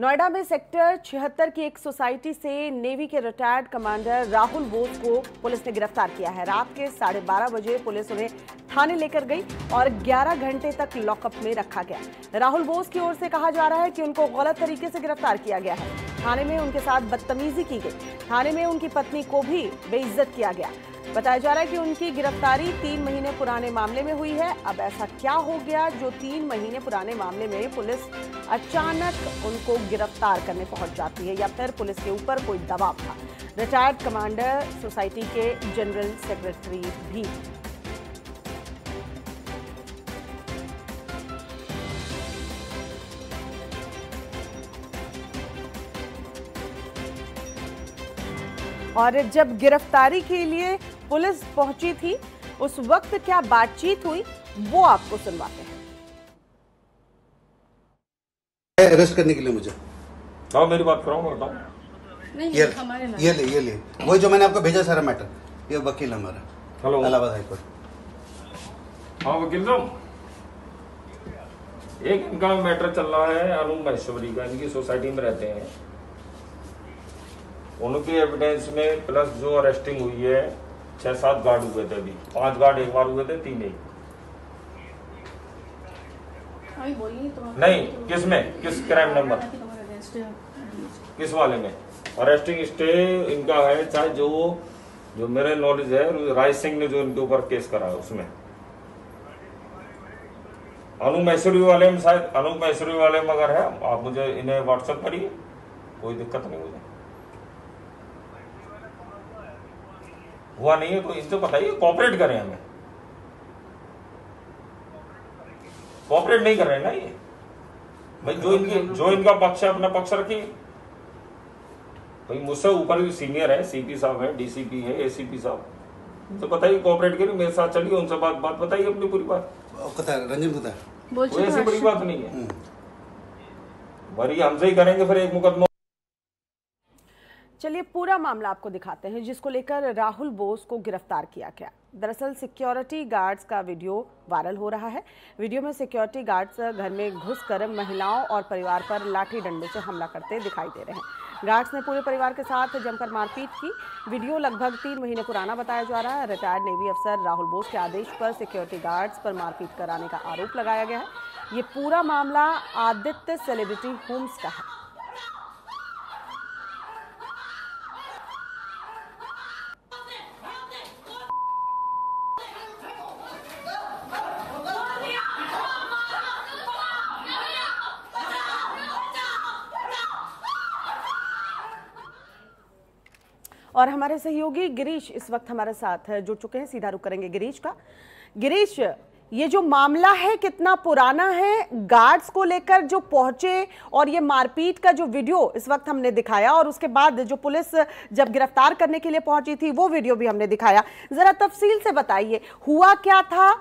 नोएडा में सेक्टर 76 की एक सोसाइटी से नेवी के रिटायर्ड कमांडर राहुल बोस को पुलिस ने गिरफ्तार किया है। रात के 12:30 बजे पुलिस उन्हें थाने लेकर गई और 11 घंटे तक लॉकअप में रखा गया। राहुल बोस की ओर से कहा जा रहा है कि उनको गलत तरीके से गिरफ्तार किया गया है। थाने में उनके साथ बदतमीजी की गई। थाने में उनकी पत्नी को भी बेइज्जत किया गया। बताया जा रहा है कि उनकी गिरफ्तारी 3 महीने पुराने मामले में हुई है। अब ऐसा क्या हो गया जो 3 महीने पुराने मामले में पुलिस अचानक उनको गिरफ्तार करने पहुंच जाती है, या फिर पुलिस के ऊपर कोई दबाव था? रिटायर्ड कमांडर सोसाइटी के जनरल सेक्रेटरी भी। और जब गिरफ्तारी के लिए पुलिस पहुंची थी उस वक्त क्या बातचीत हुई वो आपको सुनवाते हैं। अरेस्ट करने के लिए मुझे बताओ, मेरी बात कराओ, बताओ। नहीं, ये ले वो जो मैंने आपको भेजा सारा मैटर, ये वकील हमारा। Hello, Allahabad high court. हाँ वकील साहब, एक इनका मैटर चल रहा है अरुण महेश्वरी का, इनकी सोसाइटी में रहते हैं। उनके एविडेंस में प्लस जो अरेस्टिंग हुई है, 6-7 गार्ड हुए थे। अभी 5 गार्ड एक बार हुए थे, 3 एक। नहीं, किसमें, किस क्राइम नंबर, किस वाले में अरेस्टिंग स्टे इनका है? चाहे जो मेरे नॉलेज है, राय सिंह ने जो इनके ऊपर केस करा है उसमें अनु महेश्वरी वाले मगर है। आप मुझे इन्हें व्हाट्सएप करिए, कोई दिक्कत नहीं होगी। हुआ नहीं है तो इससे बताइए, कोऑपरेट करें। हमें कोऑपरेट नहीं कर रहे हैं ना ये भाई। जो इनका पक्ष है अपना पक्ष रखिए भाई। मुझसे ऊपर भी सीनियर है, सीपी साहब है, डीसीपी है, एसीपी साहब, तो बताइए कोऑपरेट करिए, मेरे साथ चलिए, उनसे बात बताइए अपनी पूरी बात। रंजन कोई ऐसी बड़ी बात नहीं है, बड़ी हमसे ही करेंगे फिर एक मुकदमा। चलिए पूरा मामला आपको दिखाते हैं जिसको लेकर राहुल बोस को गिरफ्तार किया गया। दरअसल सिक्योरिटी गार्ड्स का वीडियो वायरल हो रहा है। वीडियो में सिक्योरिटी गार्ड्स घर में घुसकर महिलाओं और परिवार पर लाठी डंडे से हमला करते दिखाई दे रहे हैं। गार्ड्स ने पूरे परिवार के साथ जमकर मारपीट की। वीडियो लगभग 3 महीने पुराना बताया जा रहा है। रिटायर्ड नेवी अफसर राहुल बोस के आदेश पर सिक्योरिटी गार्ड्स पर मारपीट कराने का आरोप लगाया गया है। ये पूरा मामला आदित्य सेलिब्रिटी होम्स का है। और हमारे सहयोगी गिरीश इस वक्त हमारे साथ जुड़ चुके हैं। सीधा रुख करेंगे गिरीश का। गिरीश, ये जो मामला है कितना पुराना है? गार्ड्स को लेकर जो पहुंचे और ये मारपीट का जो वीडियो इस वक्त हमने दिखाया, और उसके बाद जो पुलिस जब गिरफ्तार करने के लिए पहुंची थी वो वीडियो भी हमने दिखाया। जरा तफसील से बताइए, हुआ क्या था,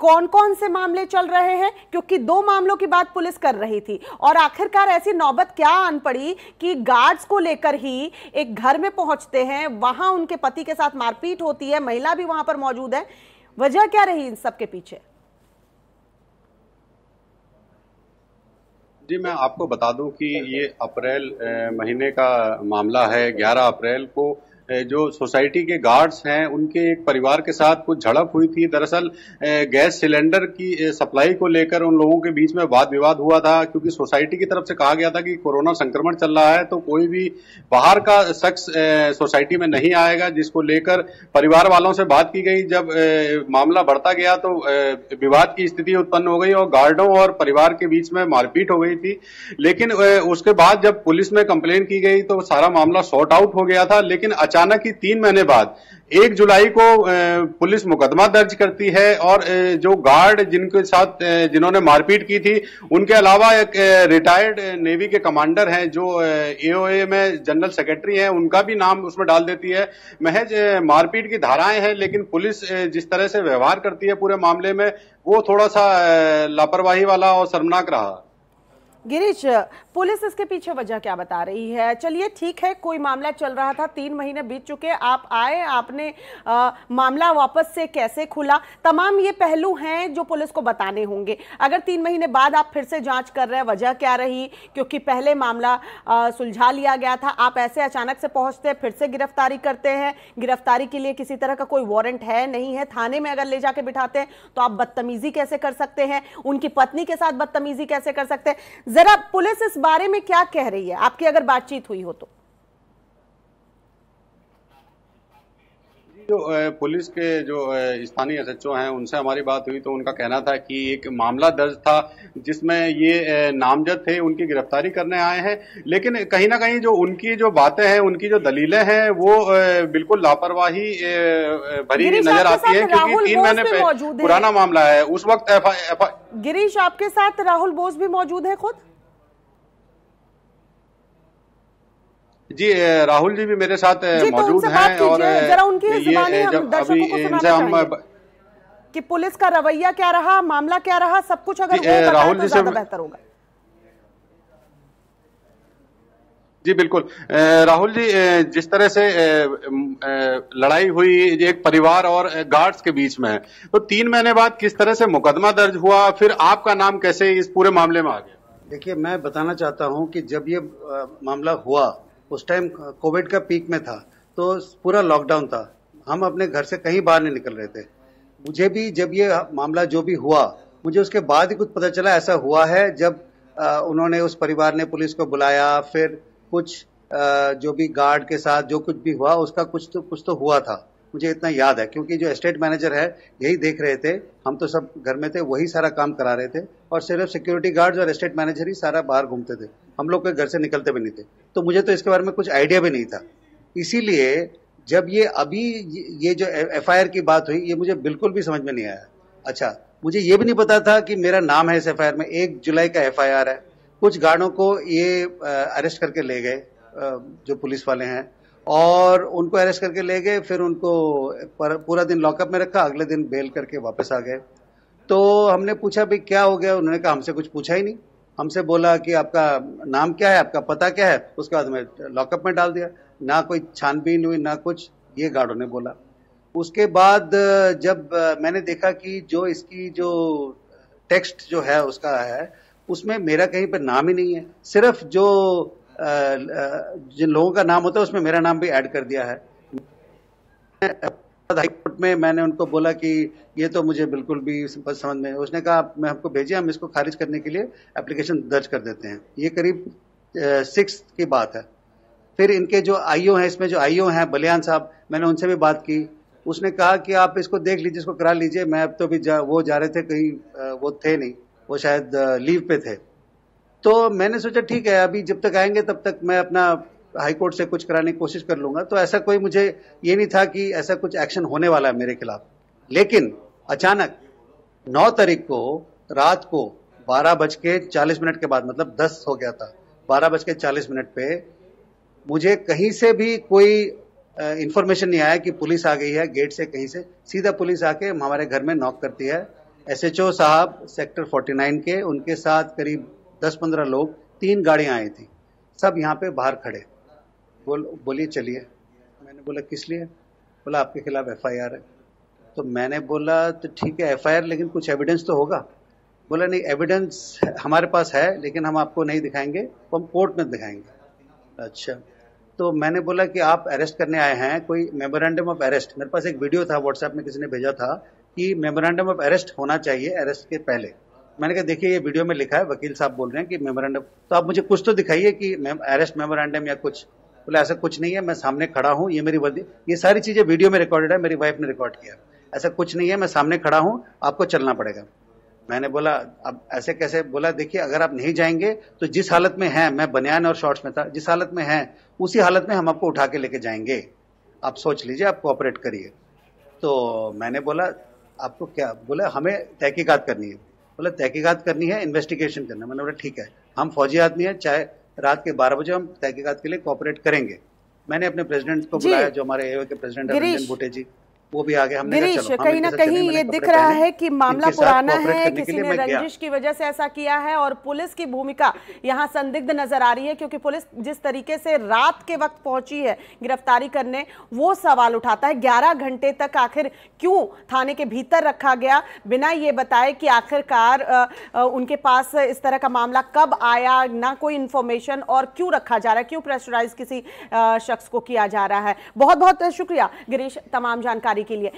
कौन कौन से मामले चल रहे हैं? क्योंकि 2 मामलों की बात पुलिस कर रही थी और आखिरकार ऐसी नौबत क्या आन पड़ी कि गार्ड्स को लेकर ही एक घर में पहुंचते हैं, वहां उनके पति के साथ मारपीट होती है, महिला भी वहां पर मौजूद है। वजह क्या रही इन सब के पीछे? जी मैं आपको बता दूं कि ये अप्रैल महीने का मामला है। 11 अप्रैल को जो सोसाइटी के गार्ड्स हैं उनके एक परिवार के साथ कुछ झड़प हुई थी। दरअसल गैस सिलेंडर की सप्लाई को लेकर उन लोगों के बीच में वाद विवाद हुआ था, क्योंकि सोसाइटी की तरफ से कहा गया था कि कोरोना संक्रमण चल रहा है तो कोई भी बाहर का शख्स सोसाइटी में नहीं आएगा, जिसको लेकर परिवार वालों से बात की गई। जब मामला बढ़ता गया तो विवाद की स्थिति उत्पन्न हो गई और गार्डों और परिवार के बीच में मारपीट हो गई थी। लेकिन उसके बाद जब पुलिस में कंप्लेन की गई तो सारा मामला सॉर्ट आउट हो गया था। लेकिन अचानक ही 3 महीने बाद 1 जुलाई को पुलिस मुकदमा दर्ज करती है और जो गार्ड जिनके साथ जिन्होंने मारपीट की थी उनके अलावा एक रिटायर्ड नेवी के कमांडर हैं जो एओए में जनरल सेक्रेटरी हैं, उनका भी नाम उसमें डाल देती है। महज मारपीट की धाराएं हैं, लेकिन पुलिस जिस तरह से व्यवहार करती है पूरे मामले में वो थोड़ा सा लापरवाही वाला और शर्मनाक रहा। गिरीश, पुलिस इसके पीछे वजह क्या बता रही है? चलिए ठीक है, कोई मामला चल रहा था, 3 महीने बीत चुके, आप आए, आपने मामला वापस से कैसे खुला, तमाम ये पहलू हैं जो पुलिस को बताने होंगे। अगर 3 महीने बाद आप फिर से जांच कर रहे हैं, वजह क्या रही? क्योंकि पहले मामला सुलझा लिया गया था, आप ऐसे अचानक से पहुँचते, फिर से गिरफ्तारी करते हैं, गिरफ्तारी के लिए किसी तरह का कोई वारंट है नहीं है, थाने में अगर ले जाके बिठाते हैं तो आप बदतमीजी कैसे कर सकते हैं, उनकी पत्नी के साथ बदतमीजी कैसे कर सकते हैं? जरा पुलिस इस बारे में क्या कह रही है, आपकी अगर बातचीत हुई हो तो? जो पुलिस के जो स्थानीय SHO हैं उनसे हमारी बात हुई तो उनका कहना था कि एक मामला दर्ज था जिसमें ये नामजद थे, उनकी गिरफ्तारी करने आए हैं, लेकिन कहीं ना कहीं जो उनकी जो बातें हैं, उनकी जो दलीलें हैं, वो बिल्कुल लापरवाही भरी नजर आती है, क्योंकि 3 महीने पुराना मामला है। उस वक्त गिरीश, आपके साथ राहुल बोस भी मौजूद है खुद? जी, राहुल जी भी मेरे साथ मौजूद हैं और जरा उनकी जुबानी हम दर्शकों को सुनाना चाहिए कि पुलिस का रवैया क्या रहा, मामला क्या रहा, सब कुछ अगर वो राहुल जी से बेहतर होगा। जी बिल्कुल, राहुल जी, जिस तरह से लड़ाई हुई एक परिवार और गार्ड्स के बीच में, तो 3 महीने बाद किस तरह से मुकदमा दर्ज हुआ, फिर आपका नाम कैसे इस पूरे मामले में आ गया? देखिए, मैं बताना चाहता हूं कि जब ये मामला हुआ उस टाइम कोविड का पीक में था, तो पूरा लॉकडाउन था, हम अपने घर से कहीं बाहर नहीं निकल रहे थे। मुझे भी जब ये मामला जो भी हुआ, मुझे उसके बाद ही कुछ पता चला ऐसा हुआ है, जब उन्होंने उस परिवार ने पुलिस को बुलाया, फिर कुछ जो भी गार्ड के साथ जो कुछ भी हुआ उसका कुछ तो हुआ था, मुझे इतना याद है, क्योंकि जो एस्टेट मैनेजर है यही देख रहे थे, हम तो सब घर में थे, वही सारा काम करा रहे थे और सिर्फ सिक्योरिटी गार्ड्स और एस्टेट मैनेजर ही सारा बाहर घूमते थे, हम लोग के घर से निकलते भी नहीं थे, तो मुझे तो इसके बारे में कुछ आइडिया भी नहीं था। इसीलिए जब ये अभी ये जो FIR की बात हुई, ये मुझे बिल्कुल भी समझ में नहीं आया। अच्छा, मुझे ये भी नहीं पता था कि मेरा नाम है इस FIR में, 1 जुलाई का FIR है। कुछ गार्डों को ये अरेस्ट करके ले गए जो पुलिस वाले हैं, और उनको अरेस्ट करके ले गए, फिर उनको पूरा दिन लॉकअप में रखा, अगले दिन बेल करके वापस आ गए। तो हमने पूछा भाई क्या हो गया, उन्होंने कहा हमसे कुछ पूछा ही नहीं, हमसे बोला कि आपका नाम क्या है, आपका पता क्या है, उसके बाद हमें लॉकअप में डाल दिया, ना कोई छानबीन हुई ना कुछ, ये गार्डों ने बोला। उसके बाद जब मैंने देखा कि जो इसकी जो टेक्स्ट जो है उसका है, उसमें मेरा कहीं पर नाम ही नहीं है, सिर्फ जो जिन लोगों का नाम होता है उसमें मेरा नाम भी ऐड कर दिया है। हाईकोर्ट में मैंने उनको बोला कि ये तो मुझे बिल्कुल भी समझ में, उसने कहा मैं आपको भेजे, हम इसको खारिज करने के लिए एप्लीकेशन दर्ज कर देते हैं। ये करीब 6 की बात है। फिर इनके जो IO हैं, इसमें जो IO हैं बलियान साहब, मैंने उनसे भी बात की, उसने कहा कि आप इसको देख लीजिए, इसको करा लीजिए। मैं अब तो भी वो जा रहे थे कहीं, वो थे नहीं, वो शायद लीव पे थे। तो मैंने सोचा ठीक है, अभी जब तक आएंगे तब तक मैं अपना हाईकोर्ट से कुछ कराने की कोशिश कर लूंगा। तो ऐसा कोई मुझे ये नहीं था कि ऐसा कुछ एक्शन होने वाला है मेरे खिलाफ। लेकिन अचानक 9 तारीख को रात को 12:40 के बाद, मतलब 10 हो गया था, 12:40 पे मुझे कहीं से भी कोई इंफॉर्मेशन नहीं आया कि पुलिस आ गई है, गेट से कहीं से सीधा पुलिस आके हमारे घर में नॉक करती है। SHO साहब सेक्टर 49 के, उनके साथ करीब 10-15 लोग, 3 गाड़ियां आई थी, सब यहाँ पे बाहर खड़े। बोलिए चलिए, मैंने बोला किस लिए? बोला आपके खिलाफ FIR है। तो मैंने बोला तो ठीक है FIR, लेकिन कुछ एविडेंस तो होगा। बोला नहीं, एविडेंस हमारे पास है लेकिन हम आपको नहीं दिखाएंगे, तो हम कोर्ट में दिखाएंगे। अच्छा, तो मैंने बोला कि आप अरेस्ट करने आए हैं, कोई मेमोरेंडम ऑफ अरेस्ट, मेरे पास एक वीडियो था व्हाट्सएप में किसी ने भेजा था कि मेमोरेंडम ऑफ अरेस्ट होना चाहिए अरेस्ट के पहले। मैंने कहा देखिए ये वीडियो में लिखा है, वकील साहब बोल रहे हैं कि मेमोरेंडम, तो आप मुझे कुछ तो दिखाइए कि अरेस्ट मेमोरेंडम या कुछ। बोला ऐसा कुछ नहीं है, मैं सामने खड़ा हूँ, ये मेरी वर्दी, ये सारी चीजें वीडियो में रिकॉर्डेड है, मेरी वाइफ ने रिकॉर्ड किया, ऐसा कुछ नहीं है, मैं सामने खड़ा हूँ, आपको चलना पड़ेगा। मैंने बोला अब ऐसे कैसे? बोला देखिए अगर आप नहीं जाएंगे तो जिस हालत में है, मैं बनियान और शॉर्ट्स में था, जिस हालत में है उसी हालत में हम आपको उठा के लेके जाएंगे, आप सोच लीजिए, आप कोऑपरेट करिए। तो मैंने बोला आपको क्या? बोला हमें तहकीकात करनी है। बोला तहकीकात करनी है, इन्वेस्टिगेशन करना है। मैंने बोला ठीक है, हम फौजी आदमी हैं, चाहे रात के 12 बजे हम तहकीकात के लिए कोऑपरेट करेंगे। मैंने अपने प्रेसिडेंट को बुलाया, जो हमारे AO के प्रेसिडेंट हैं रंजन भूटे जी, वो भी आगे हमने गिरीश कहीं ना कहीं ये दिख रहा है कि मामला पुराना है, किसी ने रंजिश की वजह से ऐसा किया है और पुलिस की भूमिका यहाँ संदिग्ध नजर आ रही है, क्योंकि पुलिस जिस तरीके से रात के वक्त पहुंची है गिरफ्तारी करने, वो सवाल उठाता है। 11 घंटे तक आखिर क्यों थाने के भीतर रखा गया बिना ये बताए कि आखिरकार उनके पास इस तरह का मामला कब आया, ना कोई इंफॉर्मेशन, और क्यों रखा जा रहा है, क्यों प्रेशराइज किसी शख्स को किया जा रहा है। बहुत बहुत शुक्रिया गिरीश तमाम जानकारी के लिए।